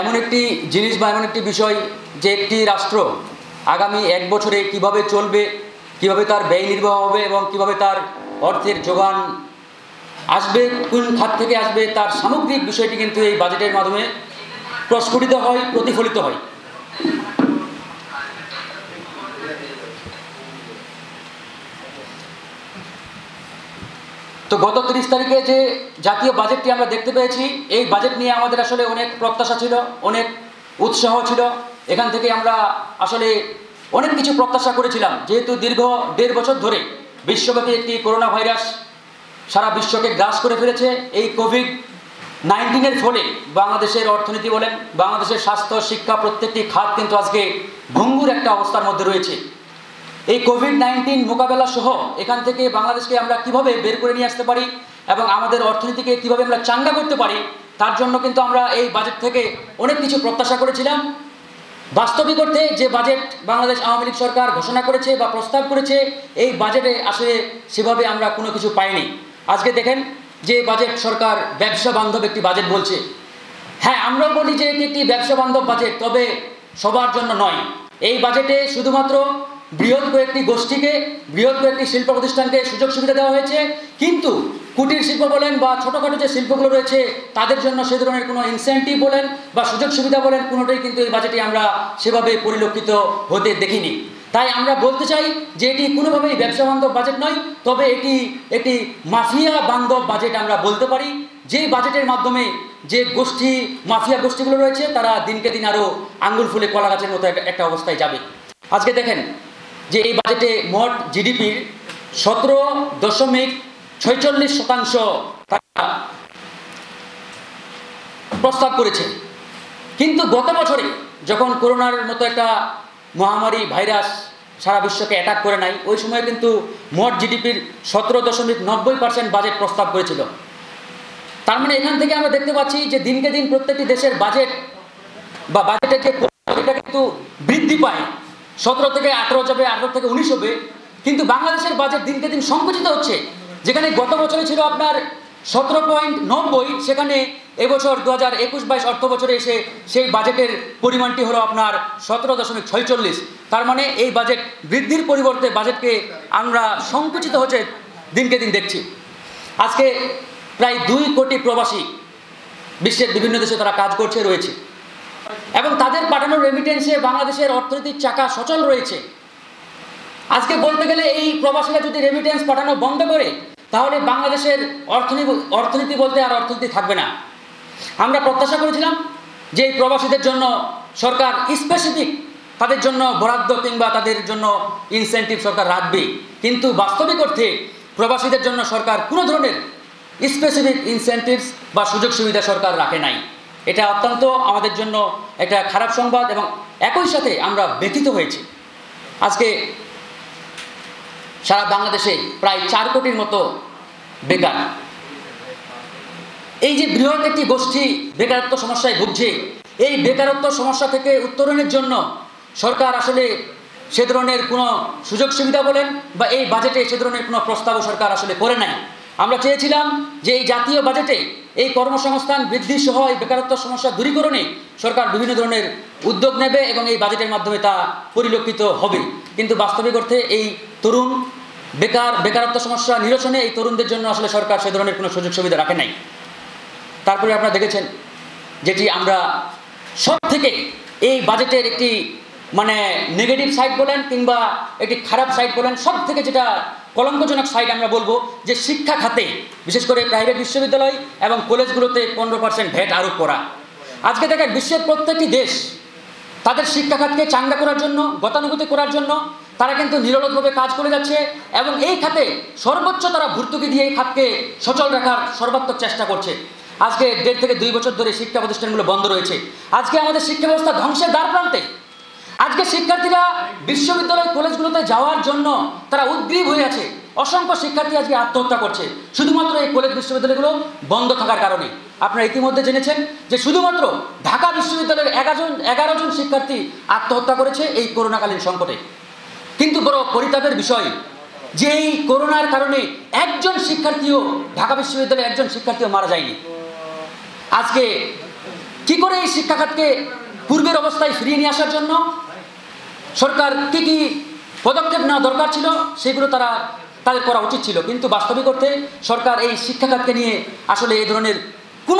एमन एक जिनिस बा एमन एक विषय जे एक राष्ट्र आगामी एक बछरे किभाबे चलबे किभाबे तार व्यय निर्वाह होबे एबं किभाबे तार अर्थेर जोगान आसबे कोन खात थेके आसबे तार सामग्रिक विषयटी किन्तु एई बाजेटेर माध्यमे प्रस्फुटित हय प्रतिफलित हय। तो गत 30 तारिखे जे जातीय बजेटटी आमरा देखते पेयेछि एई बजेट निये आमादेर आसले अनेक प्रत्याशा छिलो अनेक उत्साह छिलो। एखान थेके आमरा आसले अनेक किछु प्रत्याशा करेछिलाम जेहेतु दीर्घ देड़ बछर धरे विश्वव्यापी एकटी करोना भाइरास सारा विश्वके ग्रास करे फेलेछे। एई कोविड-19 एर फले बांग्लादेशेर अर्थनीति बोलेन बांग्लादेशेर स्वास्थ्य शिक्षा प्रत्येकटी खात किन्तु आजके भंगुर एकटा अवस्थार मध्ये रयेछे। এই কোভিড-19 মোকাবেলা সহ এখান থেকে বাংলাদেশকে আমরা কিভাবে বের করে নিয়ে আসতে পারি এবং আমাদের অর্থনীতিকে কিভাবে আমরা চাঙ্গা করতে পারি তার জন্য কিন্তু আমরা এই বাজেট থেকে অনেক কিছু প্রত্যাশা করেছিলাম। বাস্তবিক অর্থে যে বাজেট বাংলাদেশ আওয়ামী লীগ সরকার ঘোষণা করেছে বা প্রস্তাব করেছে এই বাজেটে আসলে সেভাবে আমরা কোনো কিছু পাইনি। আজকে দেখেন যে বাজেট সরকার ব্যবসা বান্ধব একটি বাজেট বলছে। হ্যাঁ, আমরাও বলি যে এটি একটি ব্যবসা বান্ধব বাজেট, তবে সবার জন্য নয়। এই বাজেটে শুধুমাত্র बृहत् कयेकटी गोष्ठी के बृहत् कयेकटी शिल्प प्रतिष्ठान के सुयोग सुविधा देवा हयेछे किन्तु कुटीर शिल्प बोलें बा छोटोखाटो जो शिल्पगुलो रयेछे तादेर जन्य सेई धरनेर कोनो इनसेंटिव बोलें बा सुयोग सुविधा बोलें कोनोटाई किन्तु एई बाजेटे आमरा सेभाबे परिलक्षित होते देखिनि। ताई आमरा बोलते चाई जे एटी कोनोभाबेई व्यवसा बान्धव बाजेट नय, तबे एटी एकटी माफिया बान्धव बाजेट आमरा बोलते पारी। जे बाजेटेर माध्यमे जे गोष्ठी माफिया गोष्ठीगुलो रयेछे तारा दिनके दिन आरो आंगुल फुले कला गाछेर मतो एकटा अवस्थाय जाबे। आजके देखें যে এই বাজেটে মোট জিডিপির 17.46% টাকা প্রস্তাব করেছে। কিন্তু গত বছরে যখন করোনার মতো একটা মহামারী ভাইরাস সারা বিশ্বকে অ্যাটাক করে নাই ওই সময় কিন্তু মোট জিডিপির 17.90% বাজেট প্রস্তাব করেছিল। তার মানে এখান থেকে আমরা দেখতে পাচ্ছি যে দিনকে দিন প্রত্যেকটি দেশের বাজেট বা বাজেটের যে এটা কিন্তু বৃদ্ধি পায়। 17 থেকে 18 যাবে, 18 থেকে 19 হবে, কিন্তু বাংলাদেশের বাজেট দিনকে দিন সংকুচিত হচ্ছে। যেখানে গত বছরে ছিল আপনার 17.90 সেখানে এবছর 2021-22 অর্থ বছরে এসে সেই বাজেটের পরিমাণটি হলো আপনার 17.46। তার মানে এই বাজেট বৃদ্ধির পরিবর্তে বাজেটকে আমরা সংকুচিত হচ্ছে দিনকে দিন দেখছি। আজকে প্রায় 2 কোটি প্রবাসী বিশ্বের বিভিন্ন দেশে তারা কাজ করছে রয়েছে এবং তাদের পাঠানো রেমিটেন্সে বাংলাদেশের অর্থনীতির চাকা সচল রয়েছে। আজকে বলতে গেলে এই প্রবাসীরা যদি রেমিটেন্স পাঠানো বন্ধ করে তাহলে বাংলাদেশের অর্থনীতি বলতে আর অর্থনীতি থাকবে না। আমরা প্রত্যাশা করেছিলাম যে এই প্রবাসীদের জন্য সরকার স্পেসিফিক তাদের জন্য বরাদ্দ কিংবা তাদের জন্য ইনসেন্টিভ সরকার রাখবে, কিন্তু বাস্তবিক অর্থে প্রবাসীদের জন্য সরকার কোনো ধরনের স্পেসিফিক ইনসেন্টিভস বা সুযোগ সুবিধা সরকার রাখে নাই। এটা অত্যন্ত আমাদের জন্য একটা খারাপ সংবাদ এবং একই সাথে আমরা ব্যথিত হয়েছি। আজকে সারা বাংলাদেশে প্রায় 4 কোটির মতো বেকার। এই যে বৃহৎ একটি গোষ্ঠী বেকারত্ব সমস্যায় ভুগছে এই বেকারত্ব সমস্যা থেকে উত্তরণের জন্য সরকার আসলে সে ধরনের কোনো সুযোগ সুবিধা বলেন বা এই বাজেটে সে ধরনের কোনো প্রস্তাবও সরকার আসলে করে নাই। আমরা চেয়েছিলাম যে এই জাতীয় বাজেটে এই কর্মসংস্থান বৃদ্ধি সহ এই বেকারত্ব সমস্যা দূরীকরণে সরকার বিভিন্ন ধরনের উদ্যোগ নেবে এবং এই বাজেটের মাধ্যমে তা পরিলক্ষিত হবে, কিন্তু বাস্তবিক অর্থে এই তরুণ বেকারত্ব সমস্যা নিরসনে এই তরুণদের জন্য আসলে সরকার সে ধরনের কোনো সুযোগ সুবিধা রাখে নাই। তারপরে আপনারা দেখেছেন যেটি আমরা সব থেকে এই বাজেটের একটি মানে নেগেটিভ সাইড বলেন কিংবা একটি খারাপ সাইড বলেন সব থেকে যেটা কলঙ্কজনক সাইড আমরা বলবো যে শিক্ষা খাতে বিশেষ করে প্রাইভেট বিশ্ববিদ্যালয় এবং কলেজগুলোতে 15% ভ্যাট আরোপ করা। আজকে দেখেন বিশ্বের প্রত্যেকটি দেশ তাদের শিক্ষা খাতকে চাঙ্গা করার জন্য গতানুগতিক করার জন্য তারা কিন্তু নিরলসভাবে কাজ করে যাচ্ছে এবং এই খাতে সর্বোচ্চ তারা ভর্তুকি দিয়ে এই খাতকে সচল রাখার সর্বাত্মক চেষ্টা করছে। আজকে 1.5 থেকে 2 বছর ধরে শিক্ষা প্রতিষ্ঠানগুলো বন্ধ রয়েছে। আজকে আমাদের শিক্ষা ব্যবস্থা ধ্বংসের দ্বার প্রান্তে। আজকে শিক্ষার্থীরা বিশ্ববিদ্যালয় কলেজগুলোতে যাওয়ার জন্য তারা উদ্গ্রীব হয়ে আছে। অসংখ্য শিক্ষার্থী আজকে আত্মহত্যা করছে শুধুমাত্র এই কলেজ বিশ্ববিদ্যালয়গুলো বন্ধ থাকার কারণে। আপনারা ইতিমধ্যে জেনেছেন যে শুধুমাত্র ঢাকা বিশ্ববিদ্যালয়ের 11 জন শিক্ষার্থী আত্মহত্যা করেছে এই করোনাকালীন সংকটে। কিন্তু বড় পরিতাপের বিষয় যে এই করোনার কারণে একজন শিক্ষার্থীও ঢাকা বিশ্ববিদ্যালয়ের একজন শিক্ষার্থীও মারা যায়নি। আজকে की करे इस शिक्षाखातके पूर्वेर अवस्थाय फिरिये निये आसार जन्य सरकार की कि पदक्षेप नेওয়া दरकार छिलो सेगुलो तारा तादेर करा उचित छिलो, किन्तु वास्तविक अर्थे सरकार ये शिक्षाखातके निये आसले ए धरनेर